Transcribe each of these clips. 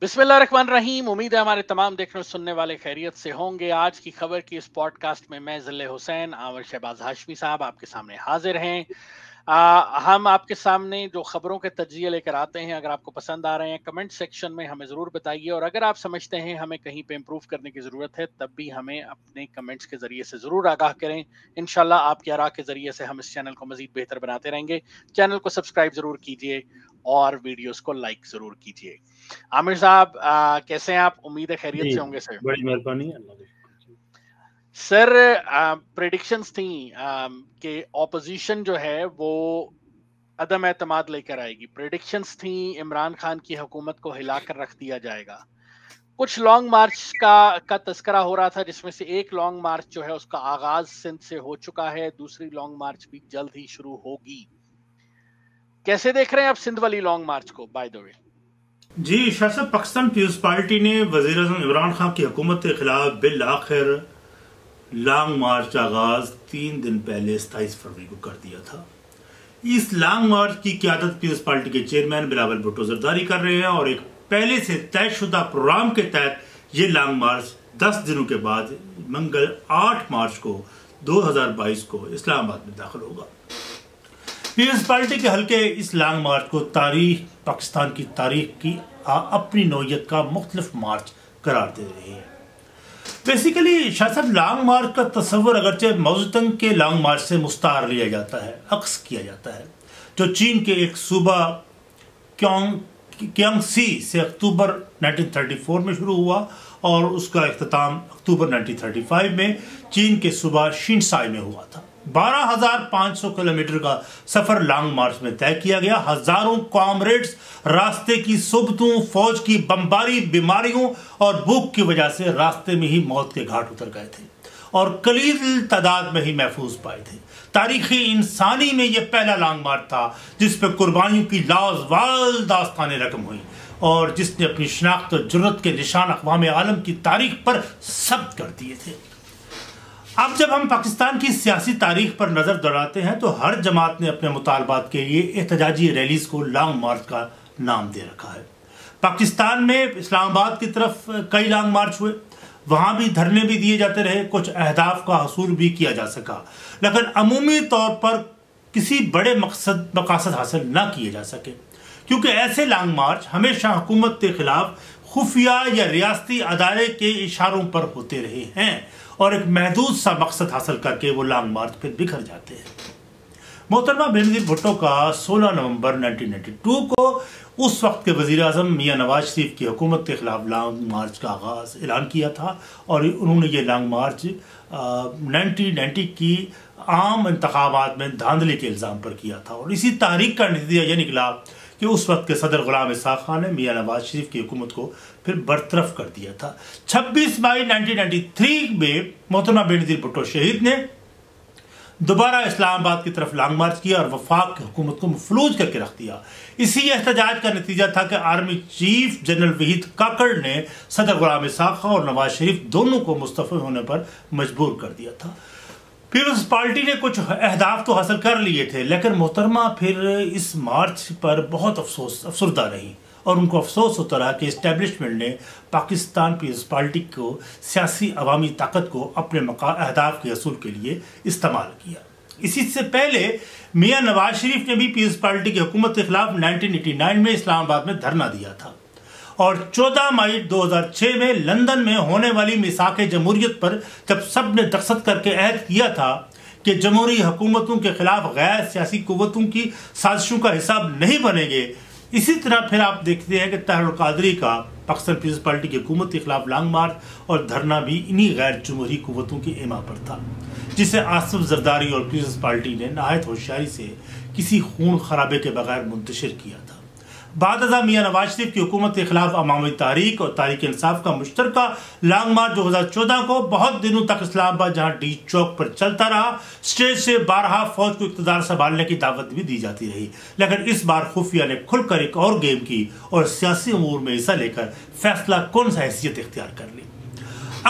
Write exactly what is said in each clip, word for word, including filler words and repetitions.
बिस्मिल्लाहिर्रहमानिर्रहीम। उम्मीद है हमारे तमाम देखने और सुनने वाले खैरियत से होंगे। आज की खबर की इस पॉडकास्ट में मैं ज़ल्ले हुसैन और शहबाज हाशमी साहब आपके सामने हाजिर हैं। आ, हम आपके सामने जो खबरों के तज्जिए लेकर आते हैं, अगर आपको पसंद आ रहे हैं कमेंट सेक्शन में हमें ज़रूर बताइए, और अगर आप समझते हैं हमें कहीं पे इम्प्रूव करने की ज़रूरत है तब भी हमें अपने कमेंट्स के ज़रिए से ज़रूर आगाह करें। इंशाल्लाह आपकी आरा के ज़रिए से हम इस चैनल को मज़ीद बेहतर बनाते रहेंगे। चैनल को सब्सक्राइब ज़रूर कीजिए और वीडियोस को लाइक ज़रूर कीजिए। आमिर साहब कैसे हैं आप? उम्मीद है खैरियत से होंगे सर। बड़ी मेहरबानी है सर। प्रेडिक्शंस थी कि ऑपोजिशन जो है वो अदम एतमाद लेकर आएगी, प्रेडिक्शंस थी इमरान खान की हुकूमत को हिलाकर रख दिया जाएगा। कुछ लॉन्ग मार्च का का तस्करा हो रहा था, जिसमें से एक लॉन्ग मार्च जो है उसका आगाज सिंध से हो चुका है, दूसरी लॉन्ग मार्च भी जल्द ही शुरू होगी। कैसे देख रहे हैं आप सिंध वाली लॉन्ग मार्च को? बाय द वे जी शाह साहब, पाकिस्तान पीपल्स पार्टी ने वजीर अजम इमरान खान की हुकूमत के खिलाफ बिल आखिर लॉन्ग मार्च आगाज तीन दिन पहले सताईस फरवरी को कर दिया था। इस लॉन्ग मार्च की क्यादत पीपल्स पार्टी के चेयरमैन बिलावल भुट्टो जरदारी कर रहे हैं और एक पहले से तयशुदा प्रोग्राम के तहत ये लॉन्ग मार्च दस दिनों के बाद मंगल आठ मार्च को दो हज़ार बाईस को इस्लामाबाद में दाखिल होगा। पीपल्स पार्टी के हल्के इस लॉन्ग मार्च को तारीख पाकिस्तान की तारीख की आ, अपनी नौयत का मुख्तलिफ मार्च करार दे रहे हैं। बेसिकली शाह साहब, लॉन्ग मार्च का तस्वर अगरचे माओ त्से तुंग के लॉन्ग मार्च से मुस्तार लिया जाता है, अक्स किया जाता है, जो चीन के एक सूबा क्यांगसी से अक्टूबर उन्नीस सौ चौंतीस में शुरू हुआ और उसका अख्ताम अक्टूबर उन्नीस सौ पैंतीस में चीन के सूबा शिनसाई में हुआ था। बारह हज़ार पाँच सौ किलोमीटर का सफर लॉन्ग मार्च में तय किया गया। हजारों कॉमरेड्स रास्ते की सुबतों, फौज की बमबारी, बीमारियों और भूख की वजह से रास्ते में ही मौत के घाट उतर गए थे और कलील तादाद में ही महफूज पाए थे। तारीखी इंसानी में यह पहला लॉन्ग मार्च था जिस पर कुर्बानियों की लाजवाल दास्तानें रकम हुई और जिसने अपनी शनाख्त और जुर्रत के निशान अक़वाम आलम की तारीख पर सब्त कर दिए थे। अब जब हम पाकिस्तान की सियासी तारीख पर नज़र दौड़ाते हैं तो हर जमात ने अपने मुतालबात के लिए एहतजाजी रैलीज़ को लॉन्ग मार्च का नाम दे रखा है। पाकिस्तान में इस्लामाबाद की तरफ कई लॉन्ग मार्च हुए, वहाँ भी धरने भी दिए जाते रहे, कुछ अहदाफ का हसूल भी किया जा सका, लेकिन अमूमी तौर पर किसी बड़े मकसद मकासद हासिल ना किए जा सके, क्योंकि ऐसे लॉन्ग मार्च हमेशा हुकूमत के खिलाफ खुफिया या रियासती अदारे के इशारों पर होते रहे हैं और एक महदूद सा मकसद हासिल करके वो लॉन्ग मार्च फिर बिखर जाते हैं। मोहतरमा बेनजीर भुट्टो का सोलह नवंबर उन्नीस सौ बानवे को उस वक्त के वजीर आजम मियां नवाज शरीफ की हुकूमत के खिलाफ लॉन्ग मार्च का आगाज ऐलान किया था और उन्होंने ये लॉन्ग मार्च उन्नीस सौ नब्बे की आम इंतखाबात में धांधली के इल्ज़ाम पर किया था और इसी तारीख का नतीजा यह निकला कि उस वक्त के सदर गुलाम इशाक़ खान ने मियां नवाज शरीफ की हुकूमत को फिर बरतरफ कर दिया था। छब्बीस मई उन्नीस सौ तिरानवे में मोहतरमा बेनज़ीर भुट्टो शहीद ने दोबारा इस्लामाबाद की तरफ लॉन्ग मार्च किया और वफाक की हुकूमत को मफलूज करके रख दिया। इसी एहतजाज का नतीजा था कि army chief general Waheed Kakar ने सदर गुलाम इशाक़ खान और नवाज शरीफ दोनों को मुस्तफ़ी होने पर मजबूर कर दिया था। पीपल्स पार्टी ने कुछ अहदाफ तो हासिल कर लिए थे, लेकिन मोहतरमा फिर इस मार्च पर बहुत अफसोस अफसरदा रही और उनको अफसोस होता रहा कि इस्टेब्लिशमेंट ने पाकिस्तान पीपल्स पार्टी को सियासी अवामी ताकत को अपने अहदाफ के असूल के लिए इस्तेमाल किया। इसी से पहले मियां नवाज शरीफ ने भी पीपल्स पार्टी की हुकूमत के खिलाफ उन्नीस सौ नवासी में इस्लामाबाद में धरना दिया था और चौदह मई दो हज़ार छह में लंदन में होने वाली मिसाक़े जमहूरियत पर जब सब ने दस्तखत करके अहद किया था कि जमहूरी हुकूमतों के खिलाफ गैर सियासी कुव्वतों की साजिशों का हिसाब नहीं बनेंगे। इसी तरह फिर आप देखते हैं कि ताहिर कादरी का पाकिस्तान पीपल्स पार्टी की हुकूमत के खिलाफ लॉन्ग मार्च और धरना भी इन्हीं गैर जमहूरी कुव्वतों की एमा पर था, जिसे आसिफ जरदारी और पीपल्स पार्टी ने नहायत होशियारी से किसी खून खराबे के बगैर मुंतशिर किया था। बाद अज़ा मियां नवाज शरीफ की हुकूमत के खिलाफ अवामी तारीख और तारीख इंसाफ का मुश्तरका लॉन्ग मार्च दो हज़ार चौदह को बहुत दिनों तक इस्लामाबाद जहां डी चौक पर चलता रहा। स्टेज से बारहा फौज को इक़्तिदार संभालने की दावत भी दी जाती रही, लेकिन इस बार खुफिया ने खुलकर एक और गेम की और सियासी अमूर में हिस्सा लेकर फैसला कौन सा हैसियत इख्तियार कर ली।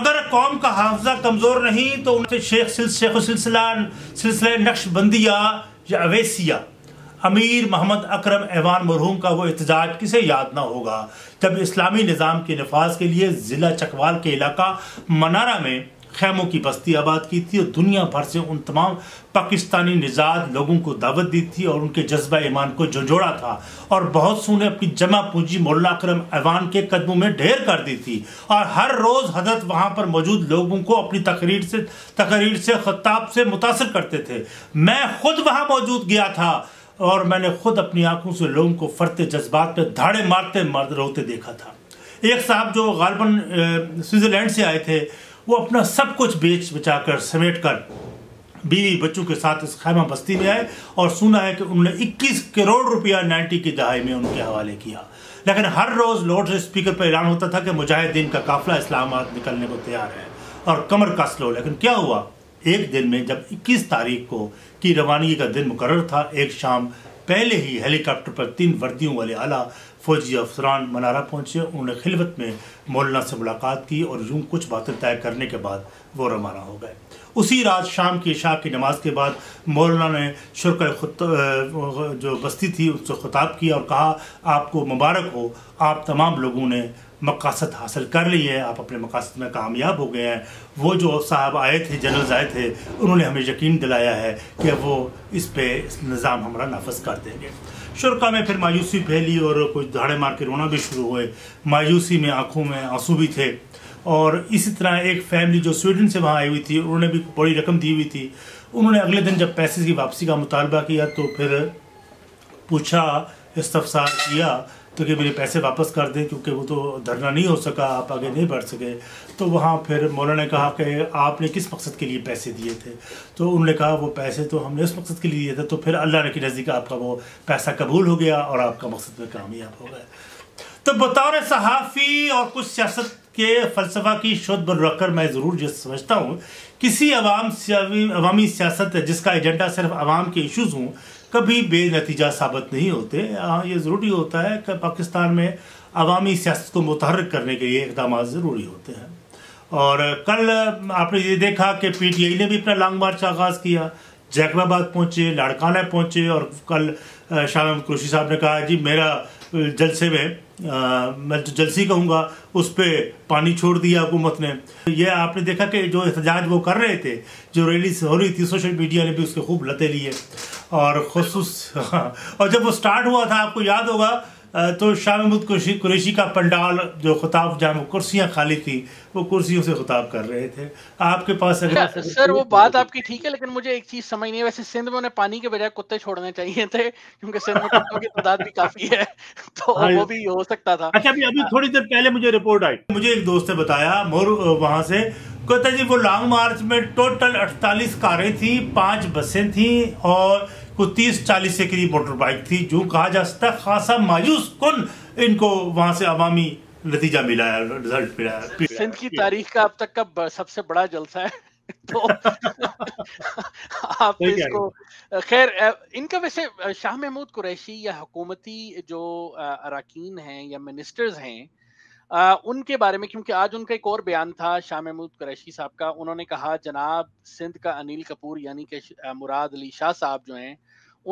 अगर कौम का हाफजा कमज़ोर नहीं तो उनसे शेख सिलसिला सिलसिला नक्शबंदिया या अवेसिया अमीर मोहम्मद अकरम अवान मरहूम का वो एहतजाज किसे याद ना होगा जब इस्लामी निज़ाम के नफाज के लिए ज़िला चकवाल के इलाका मनारा में खैमों की बस्ती आबाद की थी और दुनिया भर से उन तमाम पाकिस्तानी निजात लोगों को दावत दी थी और उनके जज्बा ईमान को जोड़ा था और बहुत से ने अपनी जमा पूंजी मौला अकरम अवान के कदमों में ढेर कर दी थी और हर रोज़ हजरत वहाँ पर मौजूद लोगों को अपनी तकरीर से तकरीर से खिताब से मुतासर करते थे। मैं खुद वहाँ मौजूद गया था और मैंने खुद अपनी आंखों से लोगों को फरते जज्बात पर धाड़े मारते मर्द रोते देखा था। एक साहब जो गालबन स्विट्ज़रलैंड से आए थे वो अपना सब कुछ बेच बचा कर समेट कर बीवी बच्चों के साथ इस खैमा बस्ती में आए और सुना है कि उन्होंने इक्कीस करोड़ रुपया नाइन्टी की दहाई में उनके हवाले किया। लेकिन हर रोज़ लाउड स्पीकर पर ऐलान होता था कि मुजाहिदीन का काफिला इस्लामाबाद निकलने को तैयार है और कमर कस लो। लेकिन क्या हुआ, एक दिन में जब इक्कीस तारीख को की रवानगी का दिन मुकर्रर था, एक शाम पहले ही हेलीकॉप्टर पर तीन वर्दियों वाले आला फौजी अफसरान मनारा पहुंचे। उन्होंने खिलवत में मौलाना से मुलाकात की और यूं कुछ बातें तय करने के बाद वो रवाना हो गए। उसी रात शाम की इशा की नमाज के बाद मौलाना ने शुरका खुत जो बस्ती थी उससे खिताब किया और कहा, आपको मुबारक हो, आप तमाम लोगों ने मकासद हासिल कर ली है, आप अपने मकासद में कामयाब हो गए हैं। वो जो साहब आए थे जनरल जाहिद थे, उन्होंने हमें यकीन दिलाया है कि वो इस पे इस निज़ाम हमारा नाफज कर देंगे। शुरका में फिर मायूसी फैली और कुछ धाड़े मार के रोना भी शुरू हुए। मायूसी में आंखों में आंसू भी थे और इसी तरह एक फैमिली जो स्वीडन से वहाँ आई हुई थी उन्होंने भी बड़ी रकम दी हुई थी। उन्होंने अगले दिन जब पैसे की वापसी का मुतालबा किया तो फिर पूछा, इस्तफसार किया तो कि मेरे पैसे वापस कर दें क्योंकि वो तो धरना नहीं हो सका, आप आगे नहीं बढ़ सके। तो वहाँ फिर मौलाना ने कहा कि आपने किस मकसद के लिए पैसे दिए थे? तो उन्होंने कहा वो पैसे तो हमने उस मकसद के लिए दिए थे। तो फिर अल्लाह के नज़दीक आपका वो पैसा कबूल हो गया और आपका मकसद में कामयाब हो गया। तो बतौर सहाफ़ी और कुछ सियासत के फ़लसफ़ा की शुद्ध बन रखकर मैं ज़रूर ये समझता हूँ किसी अवाम अवामी सियासत जिसका एजेंडा सिर्फ अवाम के इशूज़ हों कभी बेनतीजा साबित नहीं होते। ये ज़रूरी होता है कि पाकिस्तान में अवामी सियासत को मुतहर्रिक करने के लिए इक़दाम ज़रूरी होते हैं। और कल आपने ये देखा कि पी टी आई ने भी अपना लॉन्ग मार्च आगाज़ किया, जैकबाबाद पहुँचे, लाड़काना पहुँचे और कल शाह महमूद कुरैशी साहब ने कहा जी मेरा जलसे में आ, मैं जो जलसी कहूँगा उस पर पानी छोड़ दिया हुकूमत ने। यह आपने देखा कि जो एहतजाज वो कर रहे थे, जो रैली हो रही थी, सोशल मीडिया ने भी उसके खूब लते लिए और खुसूस हाँ। और जब वो स्टार्ट हुआ था आपको याद होगा तो शाह महमूद कुरैशी का पंडाल जो खिताब जहाँ कुर्सियाँ खाली थी वो कुर्सियों से खिताब कर रहे थे। आपके पास अगर सर वो बात आपकी ठीक है, लेकिन मुझे एक चीज़ समझ नहीं है, वैसे सिंध में उन्हें पानी के बजाय कुत्ते छोड़ने चाहिए थे क्योंकि सिंध में कुत्तों की तादाद भी काफ़ी है तो वो भी हो सकता था। अच्छा, अभी अभी थोड़ी देर पहले मुझे रिपोर्ट आई, मुझे एक दोस्त ने बताया मोर वहाँ से, कहता जी वो लॉन्ग मार्च में टोटल अड़तालीस कारें थी, पाँच बसें थी और को तीस चालीस से करीब मोटर बाइक थी। जो कहा जा सकता है खासा मायूस कुन इनको वहाँ से अवामी नतीजा मिला है, रिजल्ट मिला है। सिंध की तारीख का अब तक का सबसे बड़ा जलसा है तो आप इसको खैर इनका वैसे शाह महमूद कुरैशी या हुकूमती जो अराकीन हैं या मिनिस्टर्स हैं आ, उनके बारे में, क्योंकि आज उनका एक और बयान था शाह महमूद कुरैशी साहब का, उन्होंने कहा जनाब सिंध का अनिल कपूर यानी कि मुराद अली शाह साहब जो हैं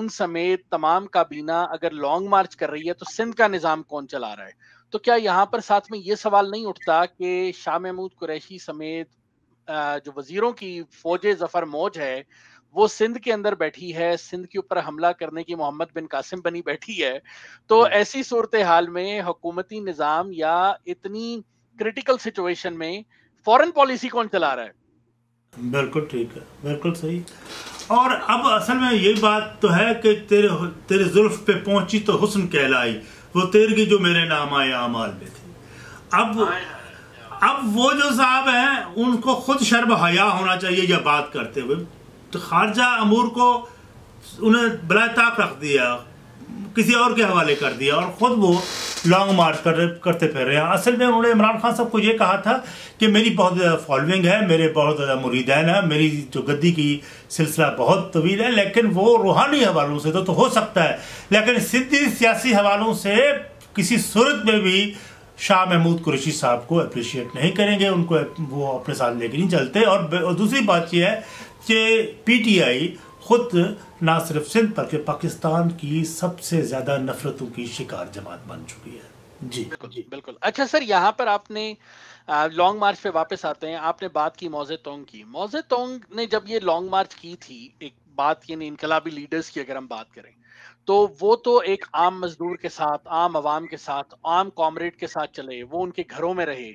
उन समेत तमाम काबीना अगर लॉन्ग मार्च कर रही है तो सिंध का निज़ाम कौन चला रहा है। तो क्या यहाँ पर साथ में ये सवाल नहीं उठता कि शाह महमूद कुरैशी समेत आ, जो वजीरों की फौज जफर मौज है वो सिंध के अंदर बैठी है, सिंध के ऊपर हमला करने की मोहम्मद बिन कासिम बनी बैठी है। तो ऐसी सूरत हाल में हुकूमती निज़ाम या इतनी क्रिटिकल सिचुएशन में फॉरेन पॉलिसी कौन चला रहा है? बिल्कुल ठीक है, बिल्कुल सही। और अब असल में ये बात तो है कि तेरे तेरे जुल्फ पे पहुंची तो हुस्न कहलाई, वो तेरगी जो मेरे नाम आया अमाल में थी। अब अब वो जो साहब हैं उनको खुद शर्म हया होना चाहिए या बात करते हुए। तो खारजा अमूर को उन्हें बला ताक रख दिया, किसी और के हवाले कर दिया और ख़ुद वो लॉन्ग मार्च कर करते फिर रहे हैं। असल में उन्होंने इमरान खान साहब को ये कहा था कि मेरी बहुत ज़्यादा फॉलोइंग है, मेरे बहुत ज़्यादा मुरीदैन है, मेरी जो गद्दी की सिलसिला बहुत तवील है, लेकिन वो रूहानी हवालों से तो, तो हो सकता है लेकिन सिद्धी सियासी हवालों से किसी सूरत में भी शाह महमूद कुरैशी साहब को अप्रिशिएट नहीं करेंगे, उनको वो अपने साथ लेके नहीं चलते। और दूसरी बात यह है कि पीटीआई खुद ना सिर्फ सिंध बल्कि पाकिस्तान की सबसे ज्यादा नफरतों की शिकार जमात बन चुकी है। जी जी बिल्कुल। अच्छा सर, यहाँ पर आपने लॉन्ग मार्च पे वापस आते हैं। आपने बात की मौजे तोंग की। मौजे तोंग ने जब ये लॉन्ग मार्च की थी, एक बात यानी इनकलाबी लीडर्स की अगर हम बात करें, तो वो तो एक आम मजदूर के साथ, आम आवाम के साथ, आम कॉमरेड के साथ चले, वो उनके घरों में रहे।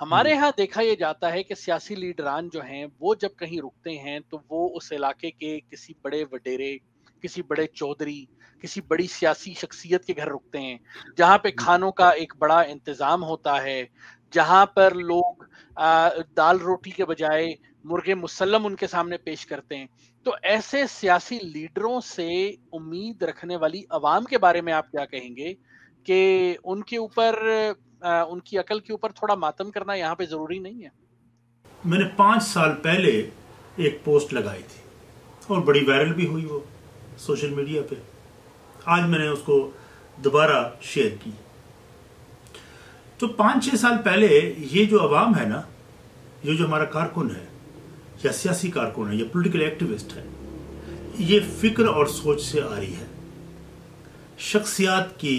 हमारे यहाँ देखा ये जाता है कि सियासी लीडरान जो हैं वो जब कहीं रुकते हैं तो वो उस इलाके के किसी बड़े वडेरे, किसी बड़े चौधरी, किसी बड़ी सियासी शख्सियत के घर रुकते हैं, जहाँ पे खानों का एक बड़ा इंतज़ाम होता है, जहाँ पर लोग आ, दाल रोटी के बजाय मुर्गे मुसल्लम उनके सामने पेश करते हैं। तो ऐसे सियासी लीडरों से उम्मीद रखने वाली आवाम के बारे में आप क्या कहेंगे कि उनके ऊपर, उनकी अकल के ऊपर थोड़ा मातम करना यहाँ पे ज़रूरी नहीं है? मैंने पाँच साल पहले एक पोस्ट लगाई थी और बड़ी वायरल भी हुई वो सोशल मीडिया पे। आज मैंने उसको दोबारा शेयर की। तो पाँच छः साल पहले ये जो आवाम है ना, ये जो हमारा कारकुन है या सियासी कारकुन है या पॉलिटिकल एक्टिविस्ट है, ये फिक्र और सोच से आ रही है। शख्सियात की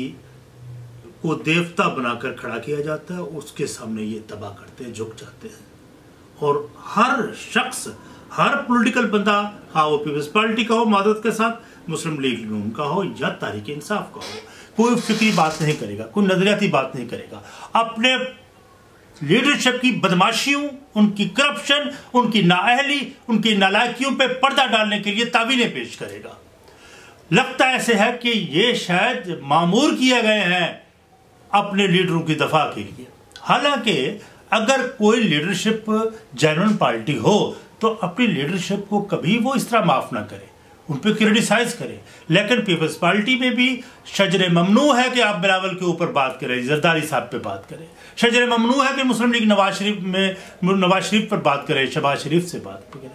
को देवता बनाकर खड़ा किया जाता है, उसके सामने ये तबाह करते हैं, झुक जाते हैं। और हर शख्स, हर पॉलिटिकल बंदा, हाँ वो पीपल्स पार्टी का हो मदद के साथ, मुस्लिम लीग नून का हो या तारीख इंसाफ का हो, कोई फिक्री बात नहीं करेगा, कोई नजरियाती बात नहीं करेगा। अपने लीडरशिप की बदमाशियों, उनकी करप्शन, उनकी नाअहली, उनकी नालायकियों पे पर्दा डालने के लिए तावीलें पेश करेगा। लगता ऐसे है कि ये शायद मामूर किए गए हैं अपने लीडरों की दफा के लिए। हालांकि अगर कोई लीडरशिप जेन्युइन पार्टी हो तो अपनी लीडरशिप को कभी वो इस तरह माफ ना करे, उन पर क्रिटिसाइज करें। लेकिन पीपल्स पार्टी में भी शजर ममनू है कि आप बिलावल के ऊपर बात करें, जरदारी साहब पे बात करें। शजर ममनू है कि मुस्लिम लीग नवाज शरीफ में नवाज शरीफ पर बात करें, शहबाज शरीफ से बात करें।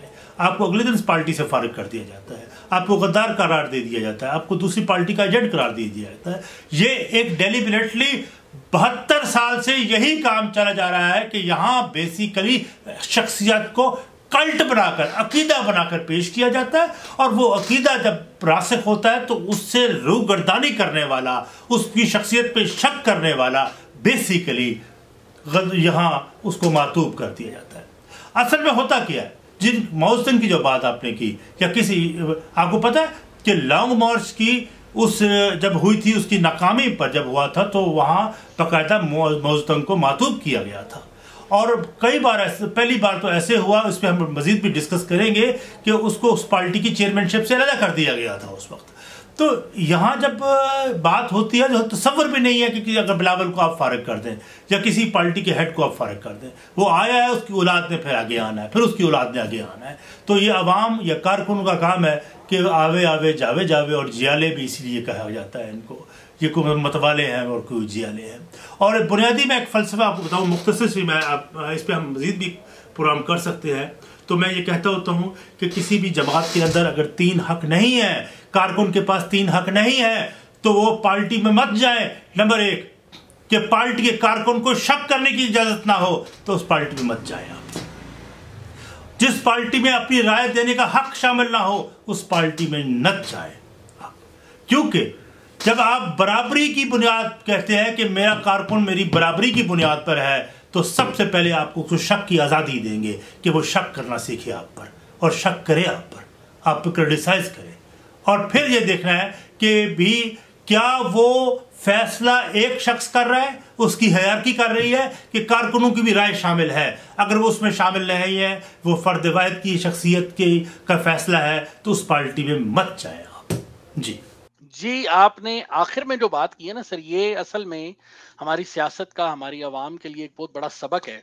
आपको अगले दिन पार्टी से फारिग कर दिया जाता है, आपको गद्दार करार दे दिया जाता है, आपको दूसरी पार्टी का एजेंट करार दे दिया जाता है। ये एक डेलिबरेटली बहत्तर साल से यही काम चला जा रहा है कि यहाँ बेसिकली शख्सियत को कल्ट बनाकर, अकीदा बनाकर पेश किया जाता है। और वो अकीदा जब रासिख होता है तो उससे रूगर्दानी करने वाला, उसकी शख्सियत पे शक करने वाला बेसिकली यहाँ उसको मातूब कर दिया जाता है। असल में होता क्या है? जिन मौसन की जो बात आपने की या किसी, आपको पता है कि लॉन्ग मार्च की उस जब हुई थी, उसकी नाकामी पर जब हुआ था तो वहाँ बाकायदा मौजतंग को मातूब किया गया था। और कई बार ऐसे, पहली बार तो ऐसे हुआ, उस पर हम मजीद भी डिस्कस करेंगे, कि उसको उस पार्टी की चेयरमैनशिप से अलग कर दिया गया था उस वक्त। तो यहाँ जब बात होती है जो तस्वर भी नहीं है कि, कि अगर बिलावल को आप फारिग कर दें या किसी पार्टी के हेड को आप फारिग कर दें, वो आया है, उसकी औलाद ने फिर आगे आना है, फिर उसकी औलाद ने आगे आना है। तो ये आवाम या कारकुन का काम है कि आवे आवे जावे जावे, और जियाले भी इसीलिए कहा जाता है इनको, ये कोई मतवाले हैं और कोई जियाले हैं। और बुनियादी में एक फ़लसफ़ा आपको बताऊँ, मुख्तसर से मैं आप इस पर हम मज़ीद भी प्रोग्राम कर सकते हैं। तो मैं ये कहता होता हूँ कि किसी भी जमात के अंदर अगर तीन हक नहीं है, कारकुन के पास तीन हक नहीं है, तो वो पार्टी में मत जाए। नंबर एक, कि पार्टी के कारकुन को शक करने की इजाज़त ना हो तो उस पार्टी में मत जाए आप। जिस पार्टी में अपनी राय देने का हक शामिल ना हो उस पार्टी में न जाए आप, क्योंकि जब आप बराबरी की बुनियाद कहते हैं कि मेरा कारकुन मेरी बराबरी की बुनियाद पर है, तो सबसे पहले आपको कुछ शक की आज़ादी देंगे कि वो शक करना सीखे आप पर और शक करे आप पर, आप पर क्रिटिसाइज करे। और फिर ये देखना है कि भी क्या वो फैसला एक शख्स कर रहा है, उसकी हायरार्की कर रही है कि कारकुनों की भी राय शामिल है। अगर वो उसमें शामिल नहीं है, वो फर्द वाहिद की शख्सियत के का फैसला है, तो उस पार्टी में मत जाए आप। जी जी, आपने आखिर में जो बात की है ना सर, ये असल में हमारी सियासत का, हमारी आवाम के लिए एक बहुत बड़ा सबक है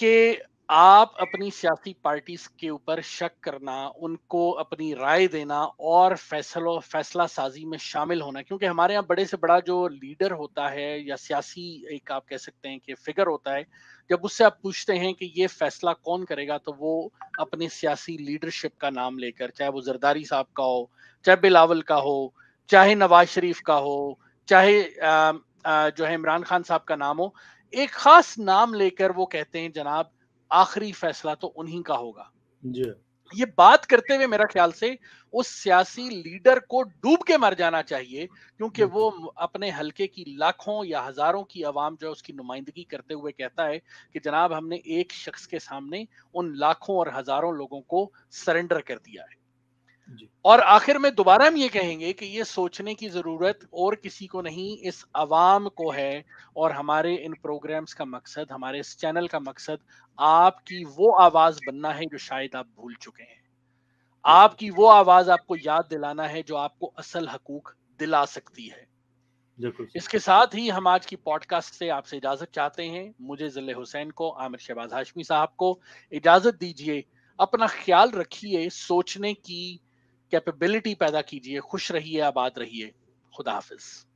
कि आप अपनी सियासी पार्टीज के ऊपर शक करना, उनको अपनी राय देना और फैसलों फैसला साजी में शामिल होना, क्योंकि हमारे यहाँ बड़े से बड़ा जो लीडर होता है या सियासी एक आप कह सकते हैं कि फिगर होता है, जब उससे आप पूछते हैं कि ये फैसला कौन करेगा, तो वो अपने सियासी लीडरशिप का नाम लेकर, चाहे वो जरदारी साहब का हो, चाहे बिलावल का हो, चाहे नवाज शरीफ का हो, चाहे आ, आ, जो है इमरान खान साहब का नाम हो, एक खास नाम लेकर वो कहते हैं जनाब आखिरी फैसला तो उन्हीं का होगा। ये बात करते हुए मेरा ख्याल से उस सियासी लीडर को डूब के मर जाना चाहिए, क्योंकि वो अपने हलके की लाखों या हजारों की आवाम जो उसकी नुमाइंदगी करते हुए कहता है कि जनाब हमने एक शख्स के सामने उन लाखों और हजारों लोगों को सरेंडर कर दिया है। और आखिर में दोबारा हम ये कहेंगे कि ये सोचने की जरूरत और किसी को नहीं, इस आवाम को है। और हमारे इन प्रोग्राम्स का मकसद, हमारे इस चैनल का मकसद आपकी वो आवाज बनना है जो शायद आप भूल चुके हैं, आपकी वो आवाज आपको याद दिलाना है जो आपको असल हकूक दिला सकती है। इसके साथ ही हम आज की पॉडकास्ट से आपसे इजाजत चाहते हैं। मुझे, ज़ल्ले हुसैन को, आमिर शहबाज हाशमी साहब को इजाजत दीजिए। अपना ख्याल रखिए, सोचने की कैपेबिलिटी पैदा कीजिए, खुश रहिए, आबाद रहिए। खुदा हाफिज।